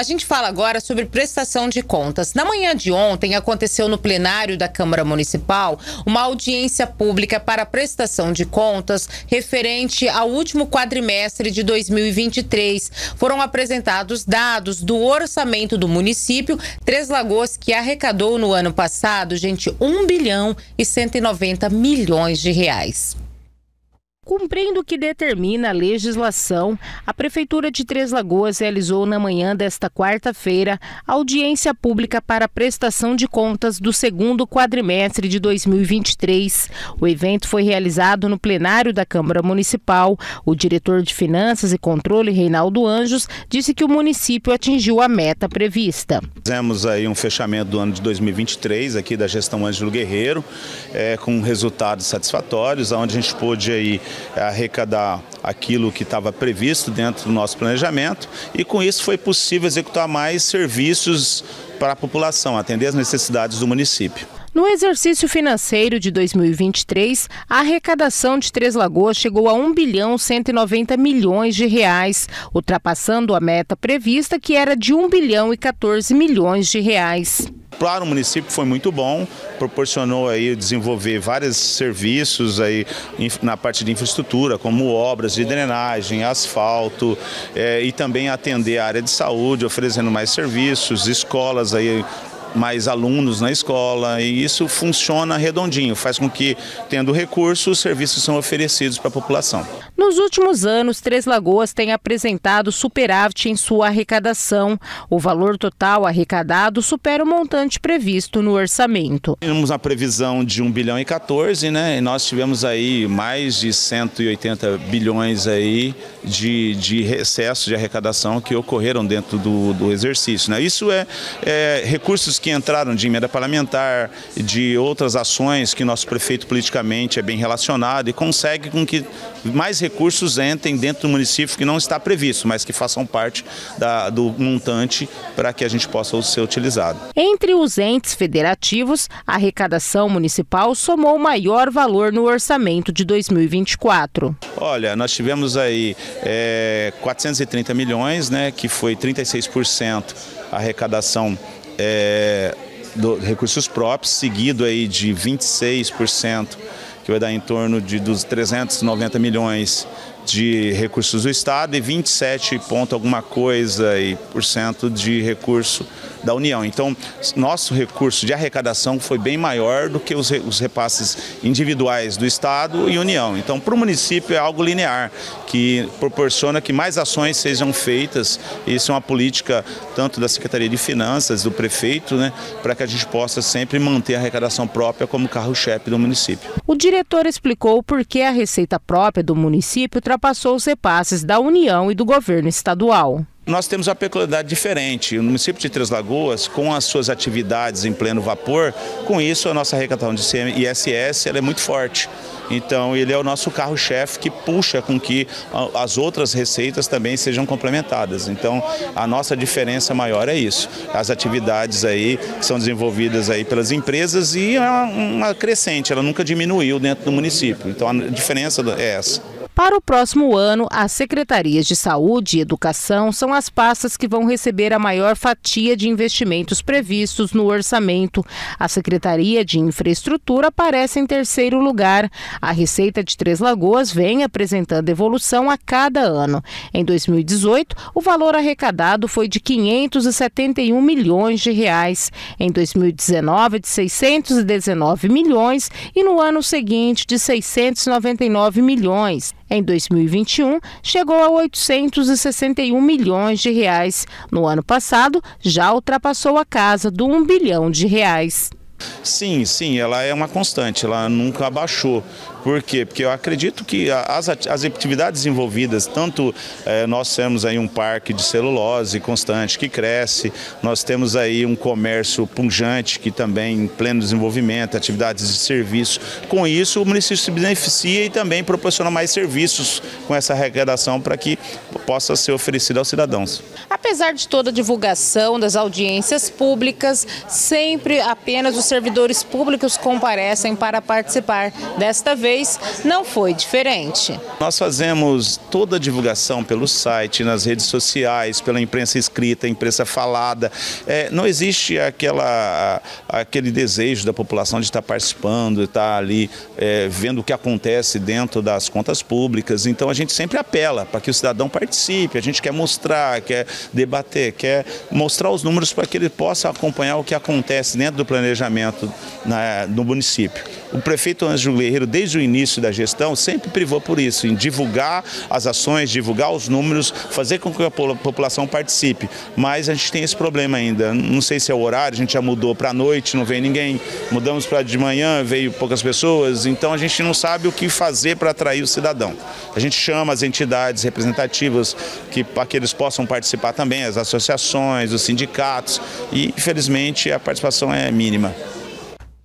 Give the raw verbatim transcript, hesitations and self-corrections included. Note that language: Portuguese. A gente fala agora sobre prestação de contas. Na manhã de ontem, aconteceu no plenário da Câmara Municipal uma audiência pública para prestação de contas referente ao último quadrimestre de dois mil e vinte e três. Foram apresentados dados do orçamento do município Três Lagoas, que arrecadou no ano passado, gente, um bilhão e cento e noventa milhões de reais. Cumprindo o que determina a legislação, a Prefeitura de Três Lagoas realizou na manhã desta quarta-feira audiência pública para a prestação de contas do segundo quadrimestre de dois mil e vinte e três. O evento foi realizado no plenário da Câmara Municipal. O diretor de Finanças e Controle, Reinaldo Anjos, disse que o município atingiu a meta prevista. Fizemos aí um fechamento do ano de dois mil e vinte e três, aqui da gestão Ângelo Guerreiro, é, com resultados satisfatórios, onde a gente pôde aí arrecadar aquilo que estava previsto dentro do nosso planejamento, e com isso foi possível executar mais serviços para a população, atender as necessidades do município. No exercício financeiro de dois mil e vinte e três, a arrecadação de Três Lagoas chegou a um bilhão cento e noventa milhões de reais, ultrapassando a meta prevista, que era de um bilhão e quatorze milhões de reais. Para o município foi muito bom, proporcionou aí desenvolver vários serviços aí na parte de infraestrutura, como obras de drenagem, asfalto, é, e também atender a área de saúde, oferecendo mais serviços, escolas aí, mais alunos na escola, e isso funciona redondinho, faz com que, tendo recursos, os serviços são oferecidos para a população. Nos últimos anos, Três Lagoas tem apresentado superávit em sua arrecadação. O valor total arrecadado supera o montante previsto no orçamento. Tínhamos a previsão de um bilhão e quatorze, né? E nós tivemos aí mais de cento e oitenta bilhões aí de, de excesso de arrecadação que ocorreram dentro do, do exercício, né? Isso é, é recursos que entraram de emenda parlamentar, de outras ações que nosso prefeito politicamente é bem relacionado e consegue com que mais recursos entrem dentro do município, que não está previsto, mas que façam parte da, do montante para que a gente possa ser utilizado. Entre os entes federativos, a arrecadação municipal somou maior valor no orçamento de dois mil e vinte e quatro. Olha, nós tivemos aí é, quatrocentos e trinta milhões, né, que foi trinta e seis por cento a arrecadação É, do, recursos próprios, seguido aí de vinte e seis por cento, que vai dar em torno de, dos trezentos e noventa milhões de recursos do Estado, e vinte e sete ponto alguma coisa por cento de recurso da União. Então, nosso recurso de arrecadação foi bem maior do que os, os repasses individuais do Estado e União. Então, para o município é algo linear, que proporciona que mais ações sejam feitas. Isso é uma política tanto da Secretaria de Finanças, do prefeito, né, para que a gente possa sempre manter a arrecadação própria como carro-chefe do município. O diretor explicou por que a receita própria do município ultrapassou os repasses da União e do governo estadual. Nós temos uma peculiaridade diferente. O município de Três Lagoas, com as suas atividades em pleno vapor, com isso a nossa arrecadação de I C M S ela é muito forte. Então ele é o nosso carro-chefe, que puxa com que as outras receitas também sejam complementadas. Então a nossa diferença maior é isso. As atividades aí são desenvolvidas aí pelas empresas e é uma crescente, ela nunca diminuiu dentro do município. Então a diferença é essa. Para o próximo ano, as secretarias de saúde e educação são as pastas que vão receber a maior fatia de investimentos previstos no orçamento. A Secretaria de Infraestrutura aparece em terceiro lugar. A receita de Três Lagoas vem apresentando evolução a cada ano. Em dois mil e dezoito, o valor arrecadado foi de quinhentos e setenta e um milhões de reais. Em dois mil e dezenove, de seiscentos e dezenove milhões, e no ano seguinte, de seiscentos e noventa e nove milhões. Em dois mil e vinte e um, chegou a oitocentos e sessenta e um milhões de reais. No ano passado, já ultrapassou a casa do um bilhão de reais. Sim, sim, ela é uma constante, ela nunca abaixou. Por quê? Porque eu acredito que as atividades envolvidas, tanto eh, nós temos aí um parque de celulose constante que cresce, nós temos aí um comércio pungente que também em pleno desenvolvimento, atividades de serviço. Com isso o município se beneficia e também proporciona mais serviços com essa arrecadação para que possa ser oferecido aos cidadãos. Apesar de toda a divulgação das audiências públicas, sempre apenas os servidores públicos comparecem para participar. Desta vez, vez não foi diferente. Nós fazemos toda a divulgação pelo site, nas redes sociais, pela imprensa escrita, imprensa falada. É, não existe aquela, aquele desejo da população de estar participando, de estar ali é, vendo o que acontece dentro das contas públicas. Então a gente sempre apela para que o cidadão participe, a gente quer mostrar, quer debater, quer mostrar os números para que ele possa acompanhar o que acontece dentro do planejamento na, no município. O prefeito Ângelo Guerreiro, desde o início da gestão, sempre privou por isso, em divulgar as ações, divulgar os números, fazer com que a população participe. Mas a gente tem esse problema ainda, não sei se é o horário, a gente já mudou para a noite, não veio ninguém, mudamos para de manhã, veio poucas pessoas, então a gente não sabe o que fazer para atrair o cidadão. A gente chama as entidades representativas que, para que eles possam participar também, as associações, os sindicatos, e infelizmente a participação é mínima.